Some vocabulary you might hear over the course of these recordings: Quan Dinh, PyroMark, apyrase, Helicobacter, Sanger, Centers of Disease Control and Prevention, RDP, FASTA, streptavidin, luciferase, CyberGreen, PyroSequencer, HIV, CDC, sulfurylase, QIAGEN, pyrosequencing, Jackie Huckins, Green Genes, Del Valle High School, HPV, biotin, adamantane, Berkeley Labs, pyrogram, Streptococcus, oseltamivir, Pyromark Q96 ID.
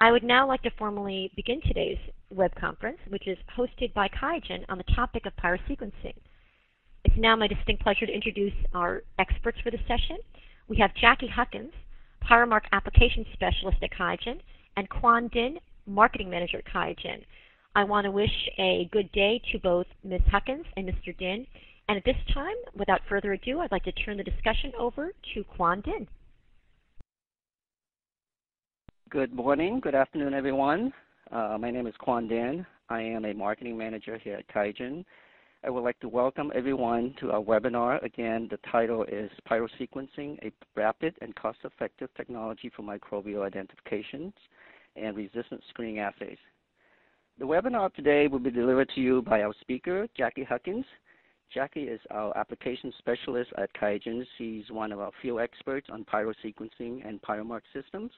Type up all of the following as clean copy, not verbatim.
I would now like to formally begin today's web conference, which is hosted by QIAGEN on the topic of pyrosequencing. It's now my distinct pleasure to introduce our experts for the session. We have Jackie Huckins, PyroMark Application Specialist at QIAGEN, and Quan Dinh, Marketing Manager at QIAGEN. I want to wish a good day to both Ms. Huckins and Mr. Dinh. And at this time, without further ado, I'd like to turn the discussion over to Quan Dinh. Good morning, good afternoon, everyone. My name is Quan Dinh. I am a marketing manager here at QIAGEN. I would like to welcome everyone to our webinar. Again, the title is Pyrosequencing, a Rapid and Cost-Effective Technology for Microbial Identifications and Resistance Screening Assays. The webinar today will be delivered to you by our speaker, Jackie Huckins. Jackie is our application specialist at QIAGEN. She's one of our few experts on pyrosequencing and PyroMark systems.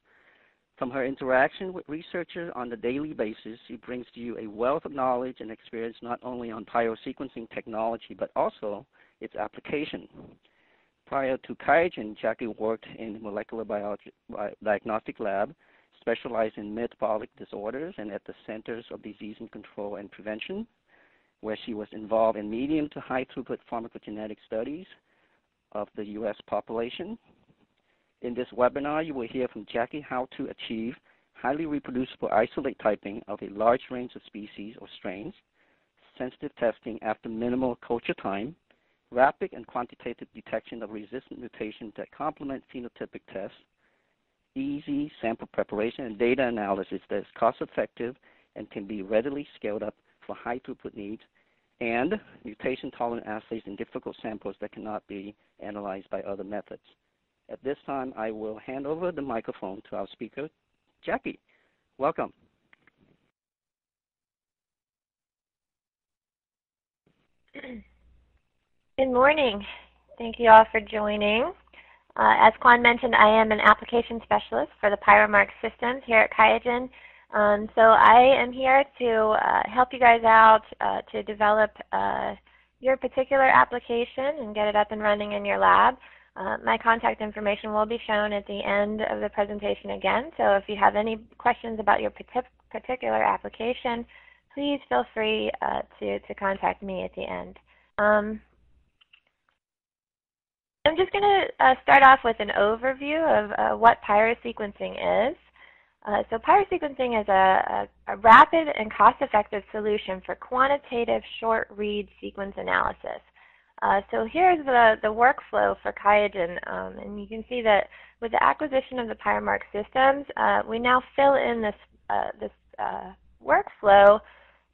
From her interaction with researchers on a daily basis, she brings to you a wealth of knowledge and experience not only on pyrosequencing technology but also its application. Prior to QIAGEN, Jackie worked in the molecular biology diagnostic lab, specialized in metabolic disorders, and at the Centers of Disease Control and Prevention, where she was involved in medium to high throughput pharmacogenetic studies of the U.S. population. In this webinar, you will hear from Jackie how to achieve highly reproducible isolate typing of a large range of species or strains, sensitive testing after minimal culture time, rapid and quantitative detection of resistant mutations that complement phenotypic tests, easy sample preparation and data analysis that is cost-effective and can be readily scaled up for high throughput needs, and mutation-tolerant assays in difficult samples that cannot be analyzed by other methods. At this time, I will hand over the microphone to our speaker, Jackie. Welcome. Good morning. Thank you all for joining. As Quan mentioned, I am an application specialist for the PyroMark systems here at QIAGEN. So I am here to help you guys out to develop your particular application and get it up and running in your lab. My contact information will be shown at the end of the presentation again, so if you have any questions about your particular application, please feel free to contact me at the end. I'm just going to start off with an overview of what pyrosequencing is. So pyrosequencing is a rapid and cost-effective solution for quantitative short-read sequence analysis. So here's the workflow for QIAGEN, and you can see that with the acquisition of the PyroMark systems, we now fill in this, workflow.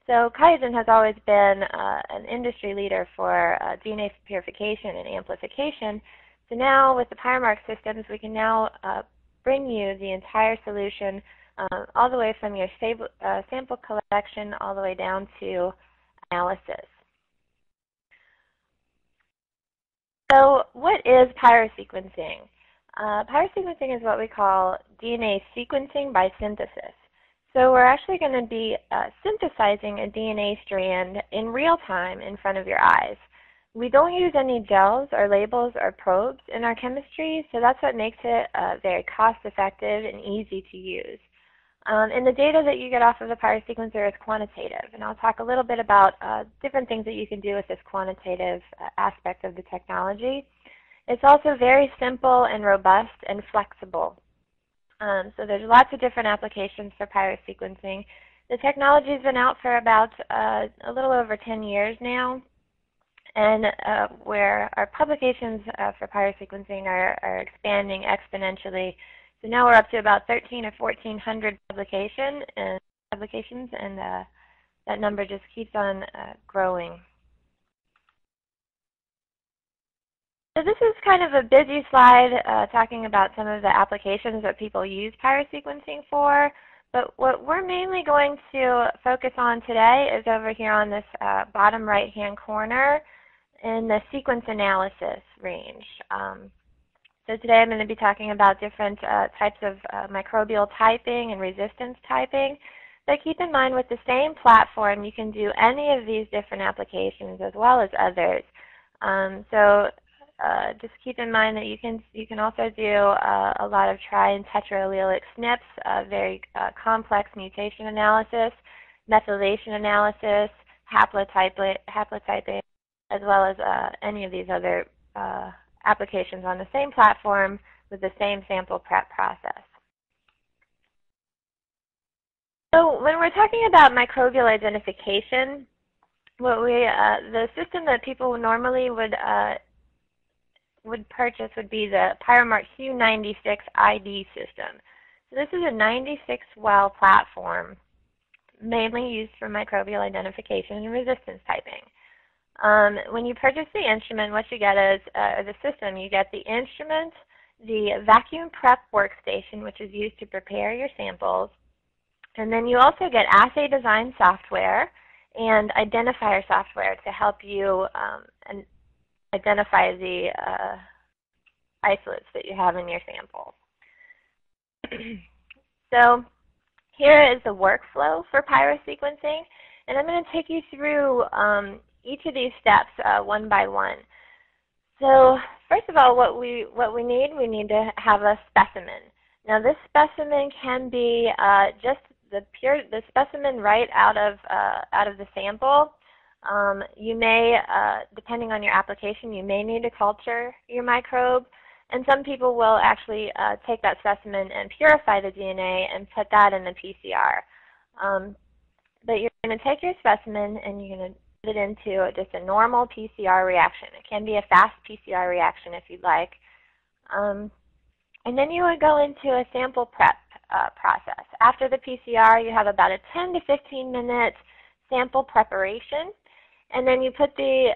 So QIAGEN has always been an industry leader for DNA purification and amplification. So now with the PyroMark systems, we can now bring you the entire solution all the way from your sample collection all the way down to analysis. So what is pyrosequencing? Pyrosequencing is what we call DNA sequencing by synthesis. So we're actually going to be synthesizing a DNA strand in real time in front of your eyes. We don't use any gels or labels or probes in our chemistry, so that's what makes it very cost-effective and easy to use. And the data that you get off of the pyrosequencer is quantitative, and I'll talk a little bit about different things that you can do with this quantitative aspect of the technology. It's also very simple and robust and flexible. So there's lots of different applications for pyrosequencing. The technology has been out for about a little over 10 years now, and where our publications for pyrosequencing are expanding exponentially. So now we're up to about 1,300 or 1,400 publications, and that number just keeps on growing. So this is kind of a busy slide talking about some of the applications that people use pyrosequencing for, but what we're mainly going to focus on today is over here on this bottom right-hand corner in the sequence analysis range. So today I'm going to be talking about different types of microbial typing and resistance typing. But keep in mind, with the same platform, you can do any of these different applications as well as others. So just keep in mind that you can also do a lot of tri- and tetraallelic SNPs, very complex mutation analysis, methylation analysis, haplotyping, as well as any of these other applications on the same platform with the same sample prep process. So when we're talking about microbial identification, what we the system that people normally would purchase would be the PyroMark Q96 ID system. So this is a 96-well platform mainly used for microbial identification and resistance typing. When you purchase the instrument, what you get is the system. You get the instrument, the vacuum prep workstation, which is used to prepare your samples, and then you also get assay design software and identifier software to help you identify the isolates that you have in your sample. So here is the workflow for pyrosequencing, and I'm going to take you through each of these steps one by one. So first of all, what we need to have a specimen. Now this specimen can be just the specimen right out of the sample. You may, depending on your application, you may need to culture your microbe, and some people will actually take that specimen and purify the DNA and put that in the PCR. But you're going to take your specimen and you're going to put it into just a normal PCR reaction. It can be a fast PCR reaction if you'd like. And then you would go into a sample prep process. After the PCR, you have about a 10 to 15 minute sample preparation, and then you put the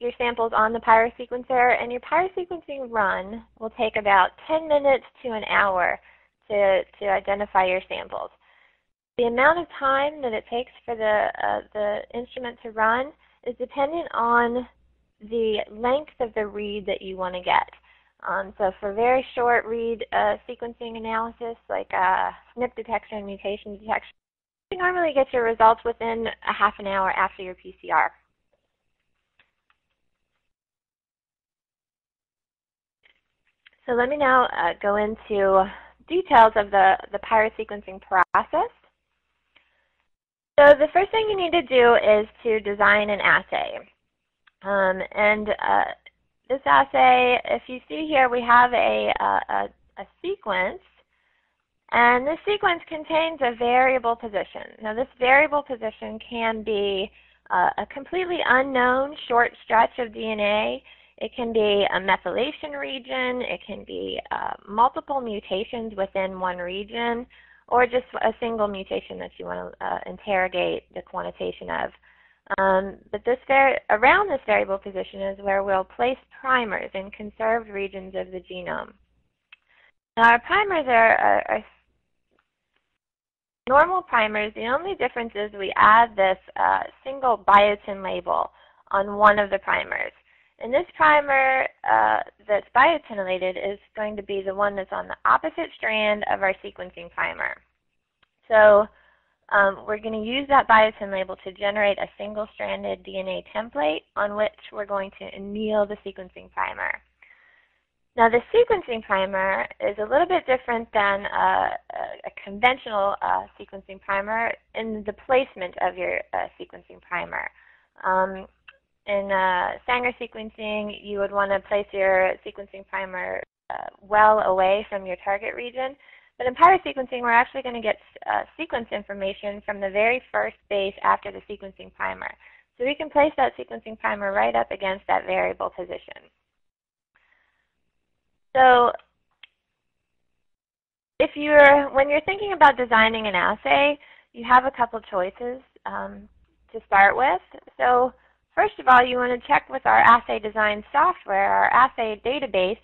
your samples on the pyrosequencer, and your pyrosequencing run will take about 10 minutes to an hour to identify your samples. The amount of time that it takes for the instrument to run is dependent on the length of the read that you want to get. So for very short read sequencing analysis, like SNP detection and mutation detection, you normally get your results within a half an hour after your PCR. So let me now go into details of the pyrosequencing process. So the first thing you need to do is to design an assay. This assay, if you see here, we have a sequence, and this sequence contains a variable position. Now this variable position can be a completely unknown short stretch of DNA. It can be a methylation region. It can be multiple mutations within one region, or just a single mutation that you want to interrogate the quantitation of. But around this variable position is where we'll place primers in conserved regions of the genome. Now our primers are normal primers. The only difference is we add this single biotin label on one of the primers. And this primer that's biotinylated is going to be the one that's on the opposite strand of our sequencing primer. So we're going to use that biotin label to generate a single-stranded DNA template on which we're going to anneal the sequencing primer. Now the sequencing primer is a little bit different than a conventional sequencing primer in the placement of your sequencing primer. In Sanger sequencing, you would want to place your sequencing primer well away from your target region. But in pyrosequencing, we're actually going to get sequence information from the very first base after the sequencing primer. So we can place that sequencing primer right up against that variable position. So when you're thinking about designing an assay, you have a couple choices to start with. So first of all, you want to check with our assay design software, our assay database,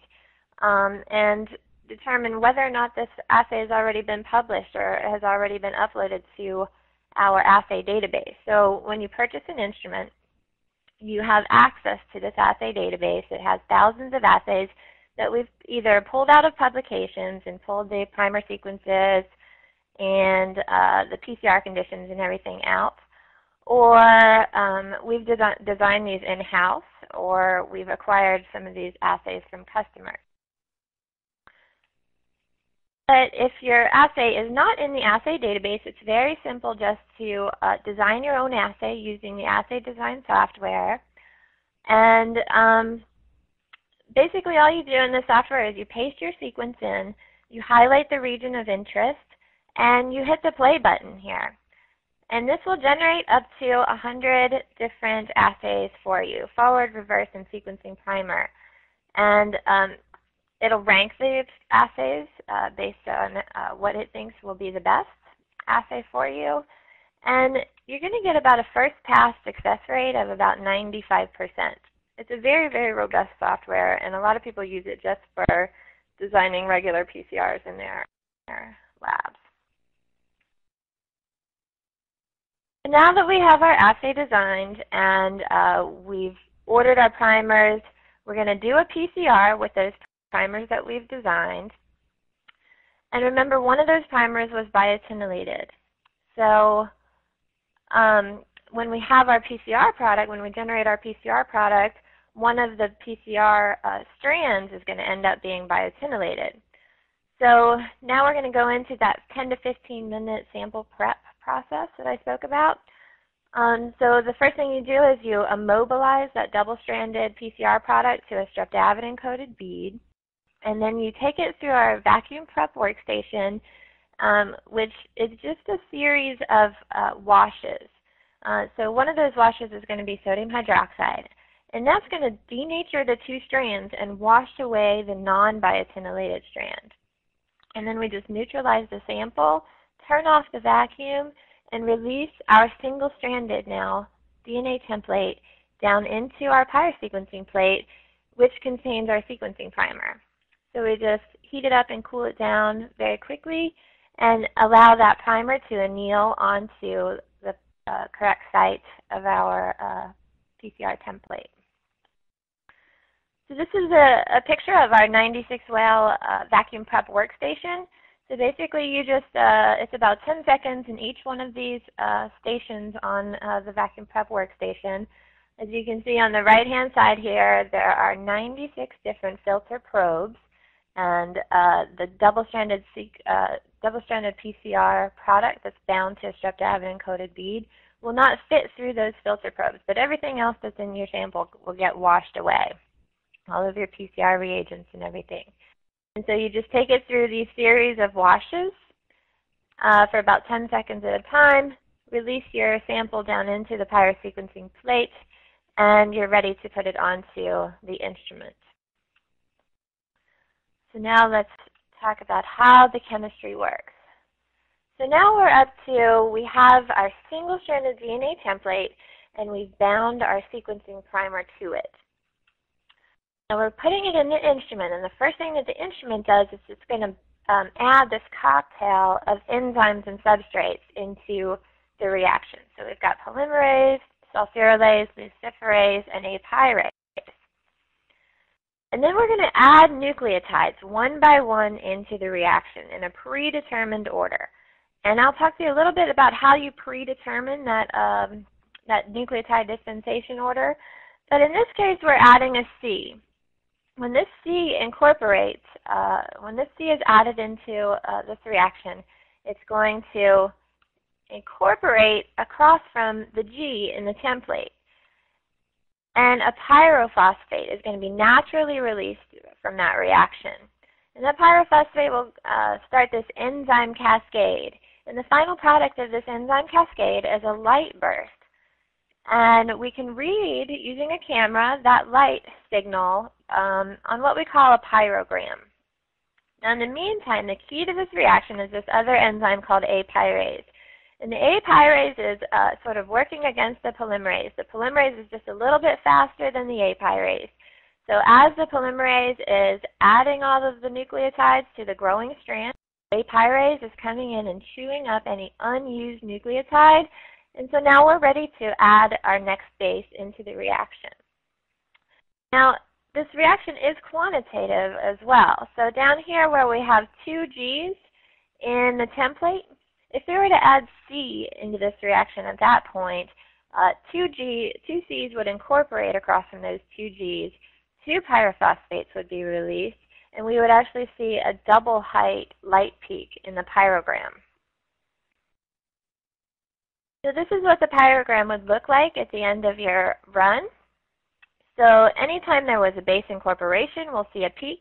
and determine whether or not this assay has already been published or has already been uploaded to our assay database. So when you purchase an instrument, you have access to this assay database. It has thousands of assays that we've either pulled out of publications and pulled the primer sequences and the PCR conditions and everything out, or we've designed these in-house or we've acquired some of these assays from customers. But if your assay is not in the assay database, it's very simple just to design your own assay using the assay design software. And basically all you do in the software is you paste your sequence in, you highlight the region of interest, and you hit the play button here. And this will generate up to 100 different assays for you, forward, reverse, and sequencing primer. And it'll rank the assays based on what it thinks will be the best assay for you. And you're going to get about a first pass success rate of about 95%. It's a very, very robust software, and a lot of people use it just for designing regular PCRs in their labs. And now that we have our assay designed and we've ordered our primers, we're going to do a PCR with those primers that we've designed. And remember, one of those primers was biotinylated. So when we have our PCR product, when we generate our PCR product, one of the PCR strands is going to end up being biotinylated. So now we're going to go into that 10 to 15 minute sample prep process that I spoke about. So the first thing you do is you immobilize that double-stranded PCR product to a streptavidin-coated bead, and then you take it through our vacuum prep workstation, which is just a series of washes. So one of those washes is going to be sodium hydroxide, and that's going to denature the two strands and wash away the non-biotinylated strand. And then we just neutralize the sample, turn off the vacuum, and release our single-stranded now DNA template down into our pyrosequencing plate, which contains our sequencing primer. So we just heat it up and cool it down very quickly and allow that primer to anneal onto the correct site of our PCR template. So this is a picture of our 96-well vacuum prep workstation. So basically, you just, it's about 10 seconds in each one of these stations on the vacuum prep workstation. As you can see on the right-hand side here, there are 96 different filter probes, and the double-stranded PCR product that's bound to a streptavidin-coated bead will not fit through those filter probes, but everything else that's in your sample will get washed away, all of your PCR reagents and everything. And so you just take it through these series of washes for about 10 seconds at a time, release your sample down into the pyrosequencing plate, and you're ready to put it onto the instrument. So now let's talk about how the chemistry works. So now we're up to, we have our single-stranded DNA template, and we've bound our sequencing primer to it. Now we're putting it in the instrument, and the first thing that the instrument does is it's going to add this cocktail of enzymes and substrates into the reaction. So we've got polymerase, sulfurylase, luciferase, and apyrase. And then we're going to add nucleotides one by one into the reaction in a predetermined order. And I'll talk to you a little bit about how you predetermine that, that nucleotide dispensation order. But in this case, we're adding a C. When this C incorporates, when this C is added into this reaction, it's going to incorporate across from the G in the template. And a pyrophosphate is going to be naturally released from that reaction. And that pyrophosphate will start this enzyme cascade. And the final product of this enzyme cascade is a light burst. And we can read, using a camera, that light signal on what we call a pyrogram. Now, in the meantime, the key to this reaction is this other enzyme called apyrase. And the apyrase is sort of working against the polymerase. The polymerase is just a little bit faster than the apyrase. So as the polymerase is adding all of the nucleotides to the growing strand, apyrase is coming in and chewing up any unused nucleotide. And so now we're ready to add our next base into the reaction. Now, this reaction is quantitative as well. So down here where we have two Gs in the template, if we were to add C into this reaction at that point, Two Cs would incorporate across from those two Gs. Two pyrophosphates would be released, and we would actually see a double height light peak in the pyrogram. So this is what the pyrogram would look like at the end of your run. So anytime there was a base incorporation, we'll see a peak.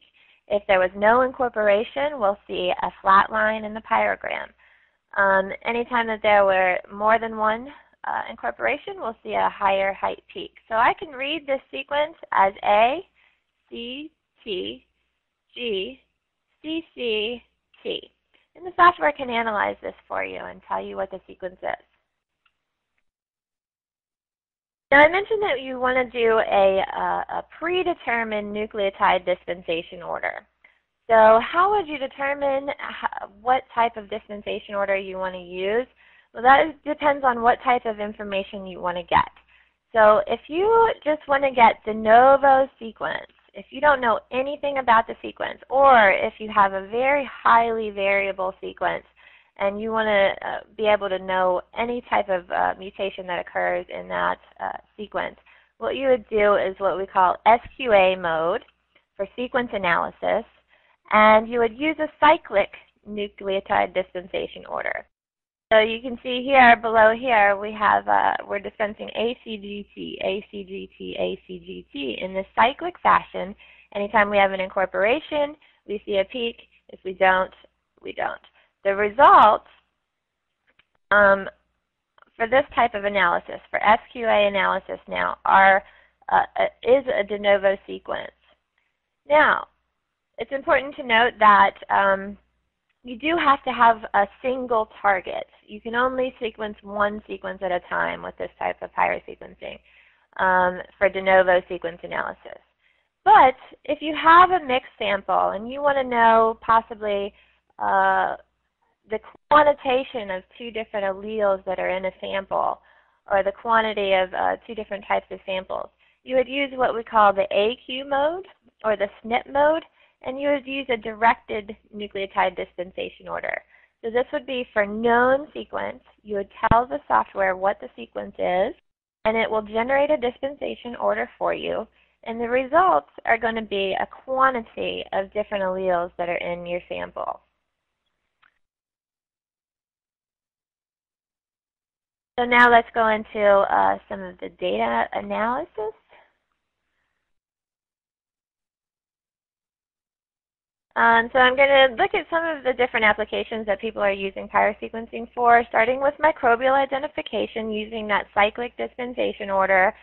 If there was no incorporation, we'll see a flat line in the pyrogram. Anytime that there were more than one incorporation, we'll see a higher height peak. So I can read this sequence as A, C, T, G, C, C, T. And the software can analyze this for you and tell you what the sequence is. Now, I mentioned that you want to do a predetermined nucleotide dispensation order. So how would you determine what type of dispensation order you want to use? Well, that depends on what type of information you want to get. So if you just want to get de novo sequence, if you don't know anything about the sequence, or if you have a very highly variable sequence, and you want to be able to know any type of mutation that occurs in that sequence, what you would do is what we call SQA mode for sequence analysis, and you would use a cyclic nucleotide dispensation order. So you can see here, below here, we have, we're dispensing ACGT, ACGT, ACGT in this cyclic fashion. Anytime we have an incorporation, we see a peak. If we don't, we don't. The results for this type of analysis, for SQA analysis now, are is a de novo sequence. Now, it's important to note that you do have to have a single target. You can only sequence one sequence at a time with this type of pyrosequencing for de novo sequence analysis. But if you have a mixed sample and you want to know possibly the quantitation of two different alleles that are in a sample, or the quantity of two different types of samples, you would use what we call the AQ mode, or the SNP mode, and you would use a directed nucleotide dispensation order. So this would be for known sequence. You would tell the software what the sequence is, and it will generate a dispensation order for you, and the results are going to be a quantity of different alleles that are in your sample. So now let's go into some of the data analysis. So I'm going to look at some of the different applications that people are using pyrosequencing for, starting with microbial identification using that cyclic dispensation order.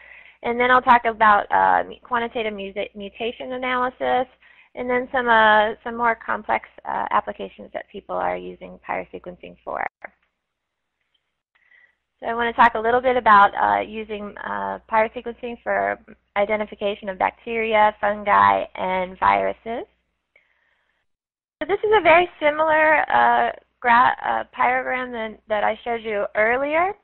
And then I'll talk about quantitative mutation analysis, and then some more complex applications that people are using pyrosequencing for. So I want to talk a little bit about using pyrosequencing for identification of bacteria, fungi, and viruses. So this is a very similar pyrogram that I showed you earlier.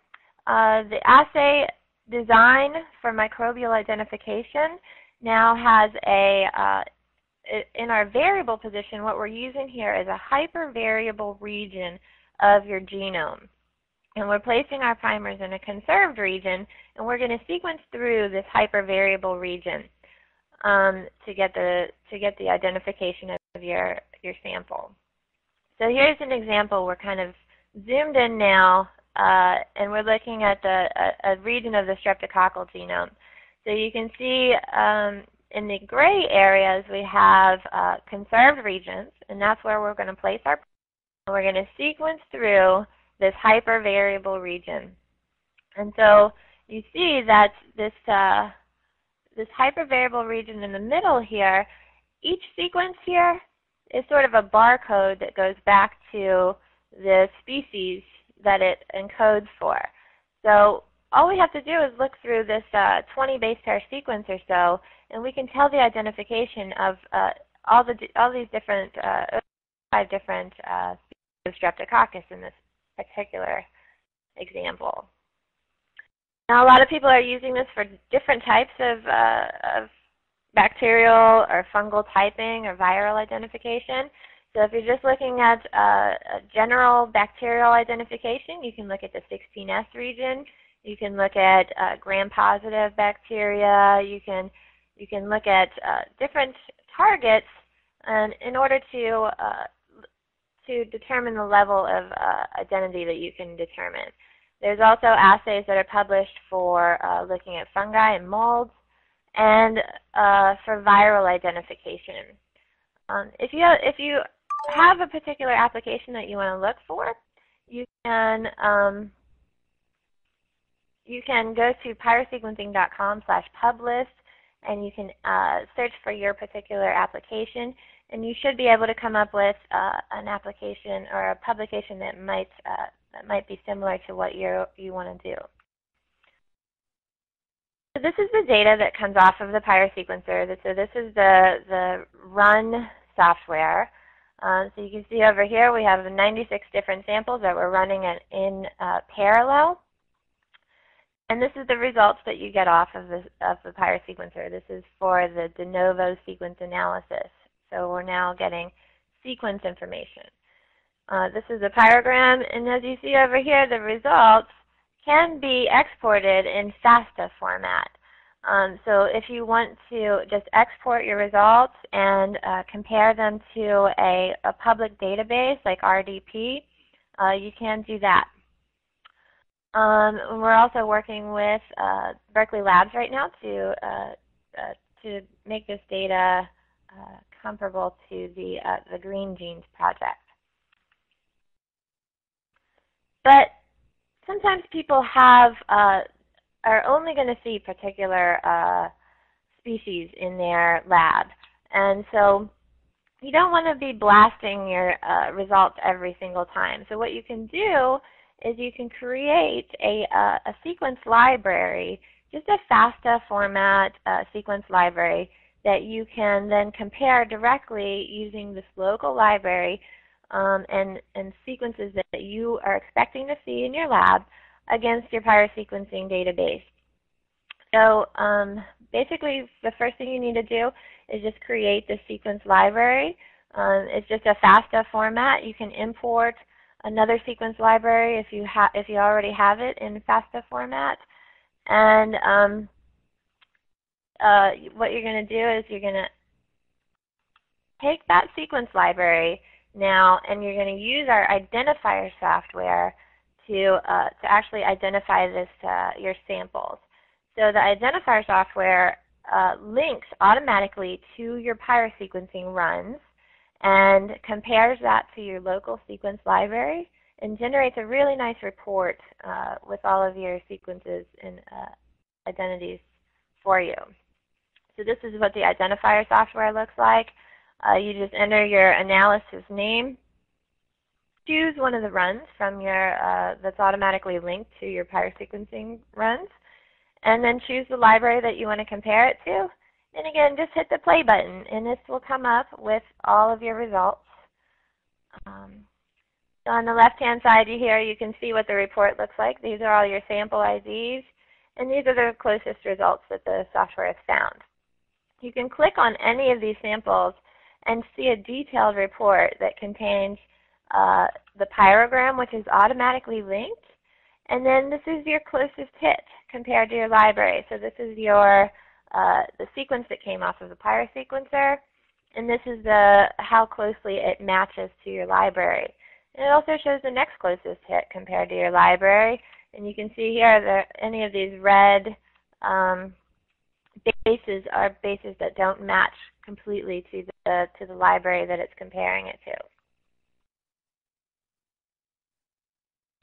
The assay design for microbial identification now has a, in our variable position, what we're using here is a hypervariable region of your genome. And we're placing our primers in a conserved region, and we're going to sequence through this hypervariable region to get the identification of your sample. So here's an example. We're kind of zoomed in now, and we're looking at a region of the streptococcal genome. So you can see in the gray areas we have conserved regions, and that's where we're going to place our primers. We're going to sequence through this hypervariable region. And so you see that this, this hypervariable region in the middle here, each sequence here is sort of a barcode that goes back to the species that it encodes for. So all we have to do is look through this 20 base pair sequence or so, and we can tell the identification of all these different, 5 different species of Streptococcus in this particular example. Now, a lot of people are using this for different types of bacterial or fungal typing or viral identification. So if you're just looking at a general bacterial identification, you can look at the 16S region. You can look at gram-positive bacteria. You can look at different targets, and in order to determine the level of identity that you can determine. There's also assays that are published for looking at fungi and molds, and for viral identification. If you have a particular application that you want to look for, you can go to pyrosequencing.com/publist, and you can search for your particular application, and you should be able to come up with an application or a publication that might be similar to what you want to do. So this is the data that comes off of the PyroSequencer. So this is the run software. So you can see over here we have 96 different samples that we're running in parallel. And this is the results that you get off of the PyroSequencer. This is for the de novo sequence analysis. So we're now getting sequence information. This is a pyrogram, and as you see over here, the results can be exported in FASTA format. So if you want to just export your results and compare them to a public database like RDP, you can do that. We're also working with Berkeley Labs right now to make this data comparable to the Green Genes project. But sometimes people are only going to see particular species in their lab, and so you don't want to be blasting your results every single time. So what you can do is you can create a sequence library, just a FASTA format sequence library that you can then compare directly using this local library and sequences that you are expecting to see in your lab against your pyrosequencing database. So basically the first thing you need to do is just create the sequence library. It's just a FASTA format. You can import another sequence library if you already have it in FASTA format. And what you're going to do is you're going to take that sequence library now, and you're going to use our identifier software to actually identify your samples. So the identifier software links automatically to your pyrosequencing runs and compares that to your local sequence library and generates a really nice report with all of your sequences and identities for you. So this is what the identifier software looks like. You just enter your analysis name, choose one of the runs from your that's automatically linked to your pyrosequencing runs, and then choose the library that you want to compare it to. And again, just hit the play button, and this will come up with all of your results. So on the left-hand side here, you can see what the report looks like. These are all your sample IDs, and these are the closest results that the software has found. You can click on any of these samples and see a detailed report that contains the pyrogram, which is automatically linked, and then this is your closest hit compared to your library. So this is your the sequence that came off of the PyroSequencer, and this is how closely it matches to your library. And it also shows the next closest hit compared to your library, and you can see here that any of these red bases are bases that don't match completely to the library that it's comparing it to.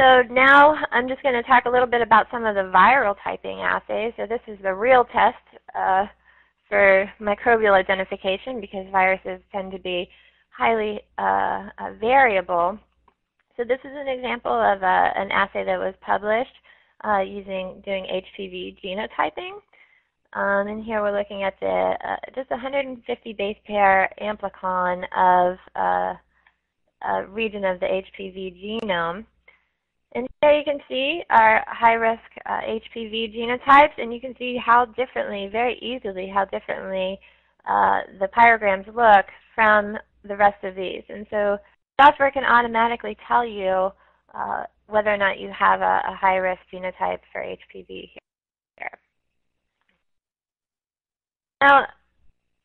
So now I'm just going to talk a little bit about some of the viral typing assays. So this is the real test for microbial identification, because viruses tend to be highly variable. So this is an example of an assay that was published doing HPV genotyping. And here we're looking at just 150 base pair amplicon of a region of the HPV genome. And here you can see our high-risk HPV genotypes, and you can see how differently, very easily, how differently the pyrograms look from the rest of these. And so software can automatically tell you whether or not you have a high-risk genotype for HPV here. Now,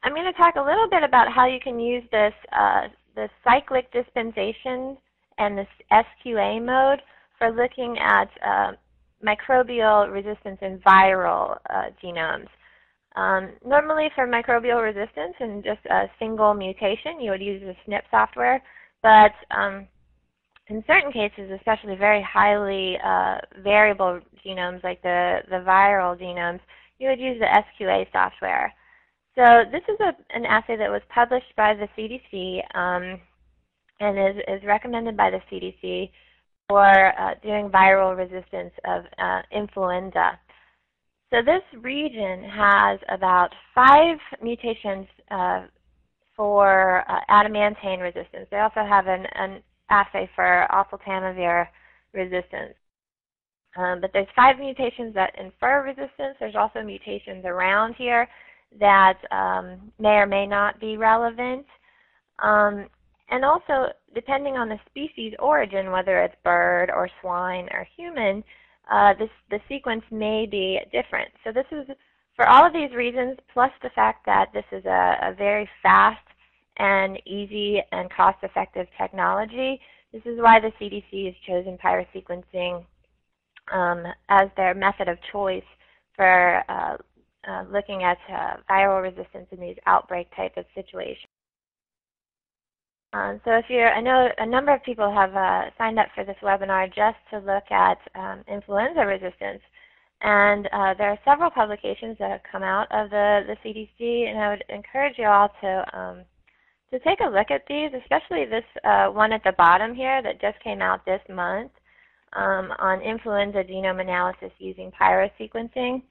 I'm going to talk a little bit about how you can use this the cyclic dispensation and this SQA mode for looking at microbial resistance in viral genomes. Normally for microbial resistance and just a single mutation, you would use the SNP software, but in certain cases, especially very highly variable genomes like the viral genomes, you would use the SQA software. So this is an assay that was published by the CDC and is recommended by the CDC for doing viral resistance of influenza. So this region has about 5 mutations for adamantane resistance. They also have an assay for oseltamivir resistance. But there's 5 mutations that infer resistance. There's also mutations around here that may or may not be relevant. And also, depending on the species origin, whether it's bird or swine or human, the sequence may be different. So this is, for all of these reasons, plus the fact that this is a very fast and easy and cost-effective technology, this is why the CDC has chosen pyrosequencing as their method of choice for looking at viral resistance in these outbreak type of situations. So if you're, I know a number of people have signed up for this webinar just to look at influenza resistance, and there are several publications that have come out of the CDC, and I would encourage you all to take a look at these, especially this one at the bottom here that just came out this month on influenza genome analysis using pyrosequencing.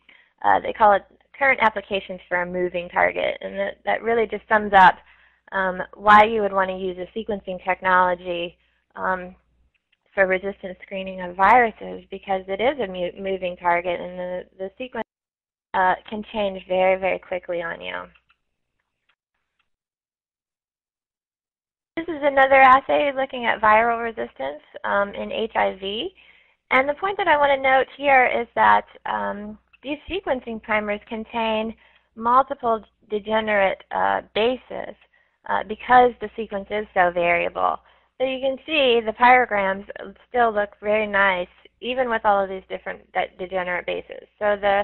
They call it current applications for a moving target, and that really just sums up why you would want to use a sequencing technology for resistance screening of viruses, because it is a moving target, and the sequence can change very, very quickly on you. This is another assay looking at viral resistance in HIV, and the point that I want to note here is that these sequencing primers contain multiple degenerate bases because the sequence is so variable. So you can see the pyrograms still look very nice even with all of these different degenerate bases. So the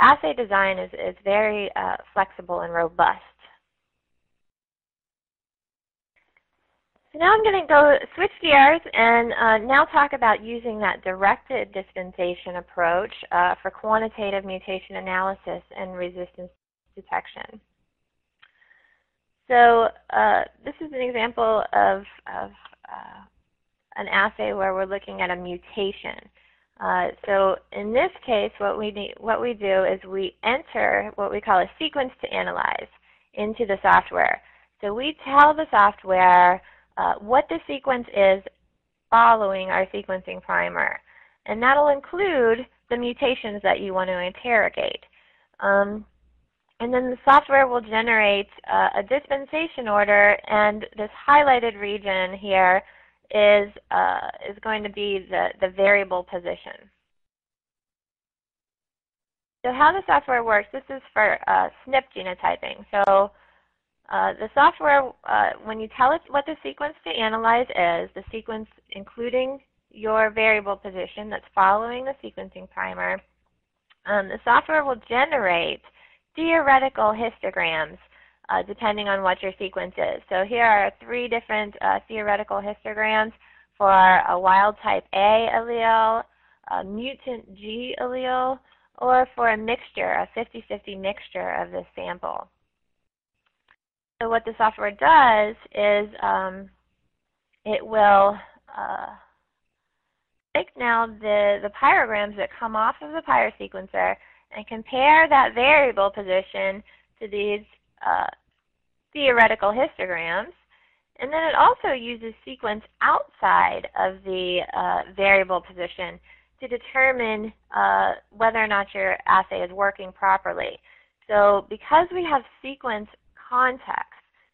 assay design is very flexible and robust. So now I'm going to go switch gears and now talk about using that directed dispensation approach for quantitative mutation analysis and resistance detection. So this is an example of an assay where we're looking at a mutation. So in this case, what we do is we enter what we call a sequence to analyze into the software. So we tell the software what the sequence is following our sequencing primer. And that'll include the mutations that you want to interrogate. And then the software will generate a dispensation order, and this highlighted region here is going to be the variable position. So how the software works, this is for SNP genotyping. So the software, when you tell it what the sequence to analyze is, the sequence including your variable position that's following the sequencing primer, the software will generate theoretical histograms depending on what your sequence is. So here are 3 different theoretical histograms for a wild type A allele, a mutant G allele, or for a mixture, a 50-50 mixture of this sample. So what the software does is it will take now the pyrograms that come off of the pyrosequencer and compare that variable position to these theoretical histograms. And then it also uses sequence outside of the variable position to determine whether or not your assay is working properly. So because we have sequence context,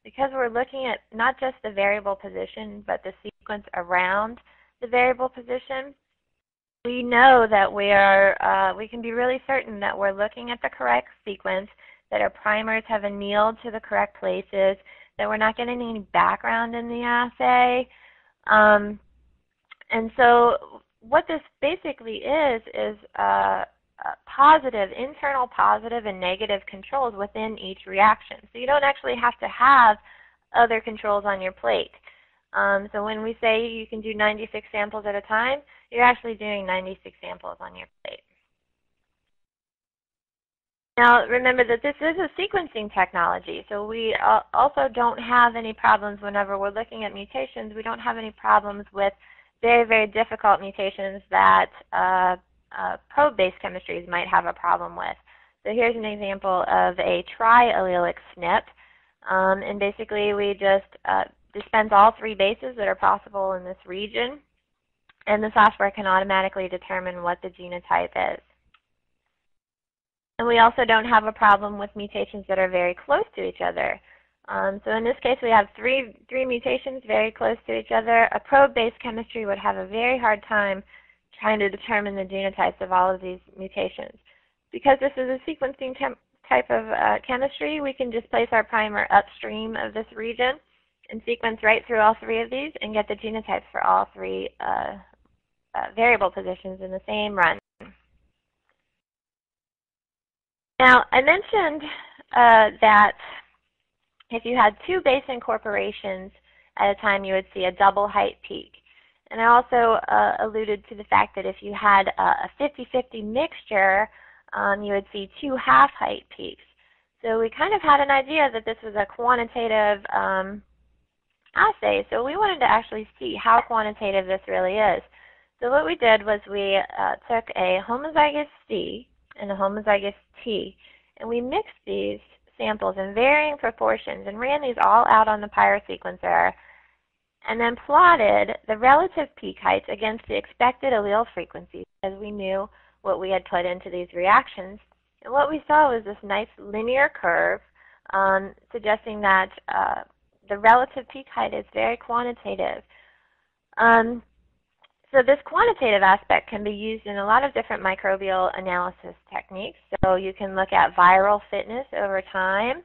because we're looking at not just the variable position, but the sequence around the variable position, we know that we are, we can be really certain that we're looking at the correct sequence, that our primers have annealed to the correct places, that we're not getting any background in the assay. And so what this basically is positive, internal positive and negative controls within each reaction. So you don't actually have to have other controls on your plate. So when we say you can do 96 samples at a time, you're actually doing 96 samples on your plate. Now, remember that this is a sequencing technology, so we also don't have any problems whenever we're looking at mutations. We don't have any problems with very, very difficult mutations that probe-based chemistries might have a problem with. So here's an example of a tri-allelic SNP, and basically we just dispense all three bases that are possible in this region, and the software can automatically determine what the genotype is. And we also don't have a problem with mutations that are very close to each other. So in this case, we have three mutations very close to each other. A probe-based chemistry would have a very hard time trying to determine the genotypes of all of these mutations. Because this is a sequencing type of chemistry, we can just place our primer upstream of this region and sequence right through all three of these and get the genotypes for all three variable positions in the same run. Now, I mentioned that if you had two base incorporations at a time, you would see a double height peak. And I also alluded to the fact that if you had a 50-50 mixture, you would see two half-height peaks. So we kind of had an idea that this was a quantitative assay, so we wanted to actually see how quantitative this really is. So what we did was we took a homozygous C and a homozygous T, and we mixed these samples in varying proportions and ran these all out on the pyrosequencer, and then plotted the relative peak heights against the expected allele frequencies, because we knew what we had put into these reactions. And what we saw was this nice linear curve suggesting that the relative peak height is very quantitative. So this quantitative aspect can be used in a lot of different microbial analysis techniques. So you can look at viral fitness over time.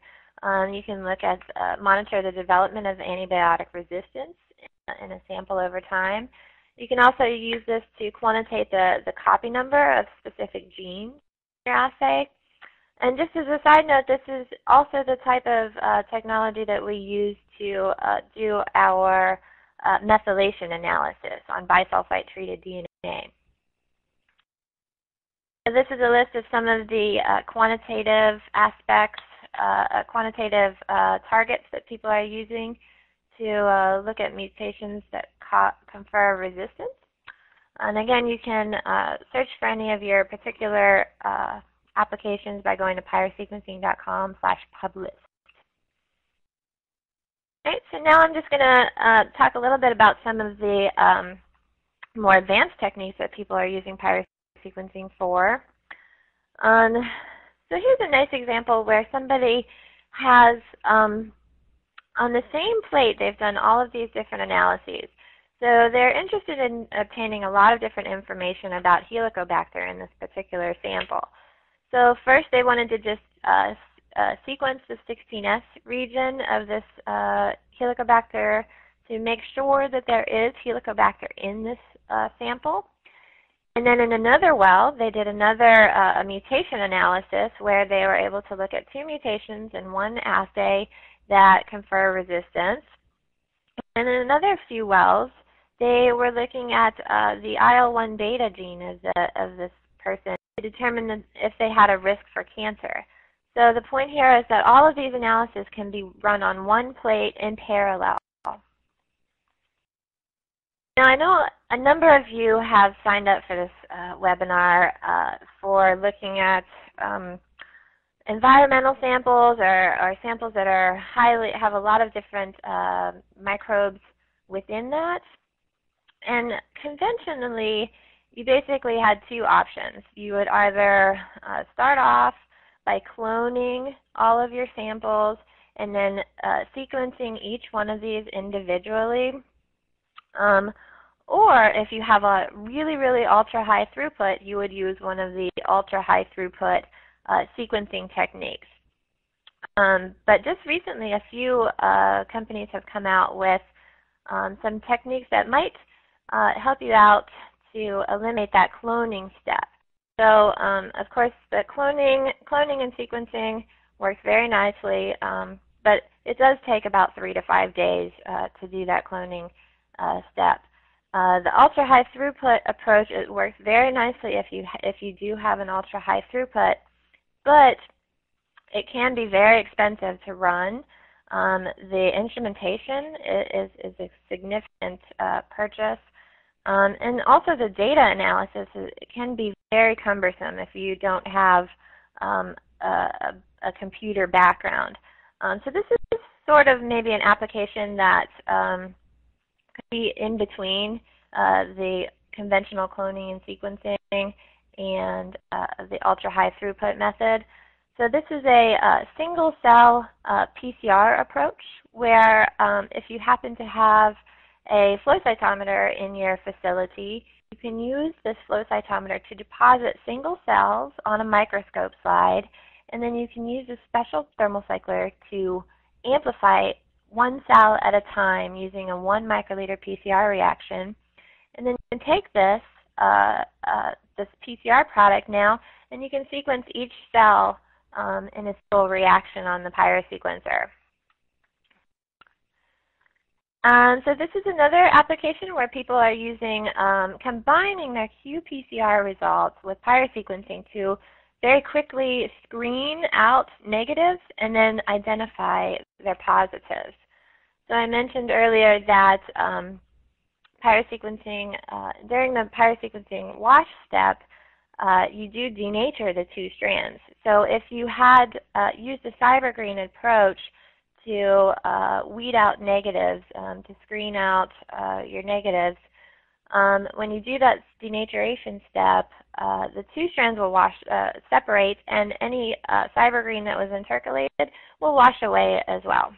You can look at monitor the development of antibiotic resistance in a sample over time. You can also use this to quantitate the copy number of specific genes in your assay. And just as a side note, this is also the type of technology that we use to do our methylation analysis on bisulfite-treated DNA. So this is a list of some of the quantitative aspects, targets that people are using to look at mutations that confer resistance. And again, you can search for any of your particular applications by going to pyrosequencing.com/publis. All right, so now I'm just going to talk a little bit about some of the more advanced techniques that people are using pyrosequencing for. So here's a nice example where somebody has, on the same plate, they've done all of these different analyses. So they're interested in obtaining a lot of different information about Helicobacter in this particular sample. So first they wanted to just sequence the 16S region of this Helicobacter to make sure that there is Helicobacter in this sample. And then in another well, they did another mutation analysis where they were able to look at two mutations in one assay that confer resistance. And in another few wells, they were looking at the IL-1 beta gene of this person to determine if they had a risk for cancer. So the point here is that all of these analyses can be run on one plate in parallel. Now I know a number of you have signed up for this webinar for looking at environmental samples or samples that are have a lot of different microbes within that. And conventionally, you basically had two options. You would either start off by cloning all of your samples and then sequencing each one of these individually. Or if you have a really, really ultra-high throughput, you would use one of the ultra-high throughput sequencing techniques. But just recently, a few companies have come out with some techniques that might help you out to eliminate that cloning step. So, of course, the cloning and sequencing works very nicely, but it does take about 3 to 5 days to do that cloning step. The ultra-high throughput approach, it works very nicely if you do have an ultra-high throughput, but it can be very expensive to run. The instrumentation is a significant purchase. And also the data analysis can be very cumbersome if you don't have a computer background. So this is sort of maybe an application that could be in between the conventional cloning and sequencing and the ultra-high throughput method. So this is a single-cell PCR approach where if you happen to have a flow cytometer in your facility, you can use this flow cytometer to deposit single cells on a microscope slide, and then you can use a special thermal cycler to amplify one cell at a time using a 1 microliter PCR reaction. And then you can take this, this PCR product now, and you can sequence each cell in a single reaction on the pyrosequencer. So this is another application where people are using combining their qPCR results with pyrosequencing to very quickly screen out negatives and then identify their positives. So I mentioned earlier that pyrosequencing, during the pyrosequencing wash step, you do denature the two strands. So if you had used the CyberGreen approach to weed out negatives, to screen out your negatives. When you do that denaturation step, the two strands will separate, and any CyberGreen that was intercalated will wash away as well.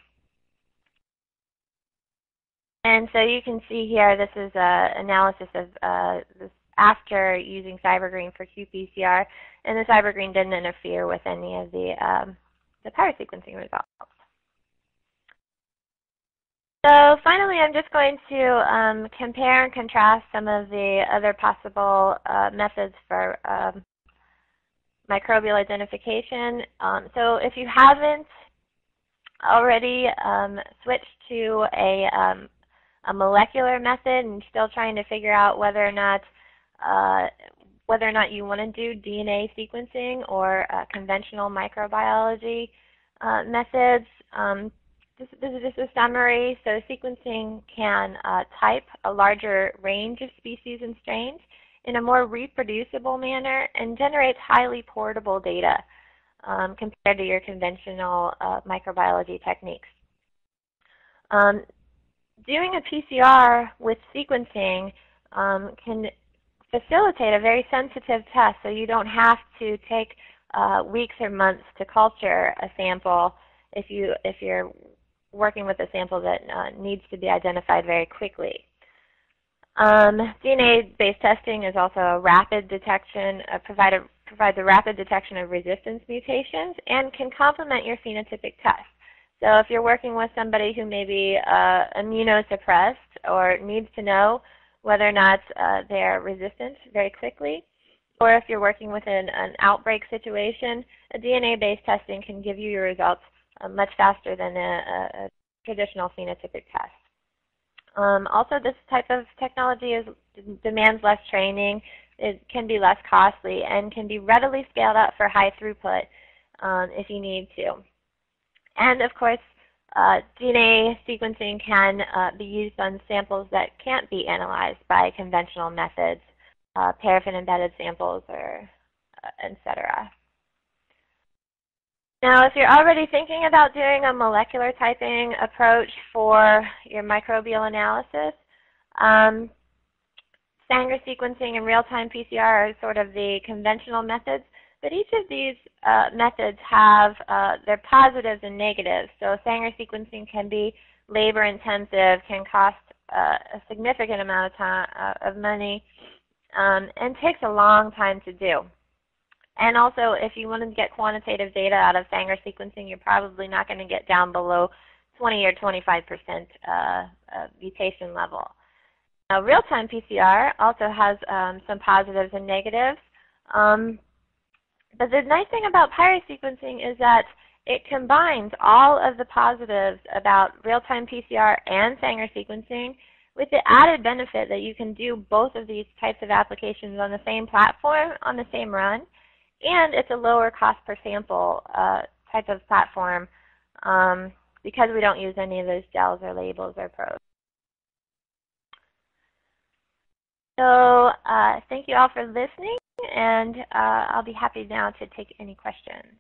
And so you can see here, this is an analysis of this after using CyberGreen for qPCR, and the CyberGreen didn't interfere with any of the pyrosequencing results. So finally, I'm just going to compare and contrast some of the other possible methods for microbial identification. So if you haven't already switched to a molecular method and still trying to figure out whether or not you want to do DNA sequencing or conventional microbiology methods, this is just a summary. So sequencing can type a larger range of species and strains in a more reproducible manner and generates highly portable data compared to your conventional microbiology techniques. Doing a PCR with sequencing can facilitate a very sensitive test, so you don't have to take weeks or months to culture a sample if you're working with a sample that needs to be identified very quickly. DNA-based testing is also a rapid detection, provides a rapid detection of resistance mutations and can complement your phenotypic test. So if you're working with somebody who may be immunosuppressed or needs to know whether or not they're resistant very quickly, or if you're working with an outbreak situation, a DNA-based testing can give you your results much faster than a traditional phenotypic test. Also, this type of technology demands less training. It can be less costly and can be readily scaled up for high throughput if you need to. And of course, DNA sequencing can be used on samples that can't be analyzed by conventional methods, paraffin-embedded samples, or etc. Now, if you're already thinking about doing a molecular typing approach for your microbial analysis, Sanger sequencing and real-time PCR are sort of the conventional methods, but each of these methods have their positives and negatives. So Sanger sequencing can be labor-intensive, can cost a significant amount of time of money, and takes a long time to do. And also, if you want to get quantitative data out of Sanger sequencing, you're probably not going to get down below 20 or 25% mutation level. Now, real-time PCR also has some positives and negatives. But the nice thing about pyrosequencing is that it combines all of the positives about real-time PCR and Sanger sequencing with the added benefit that you can do both of these types of applications on the same platform, on the same run, and it's a lower cost per sample type of platform because we don't use any of those gels or labels or probes. So thank you all for listening, and I'll be happy now to take any questions.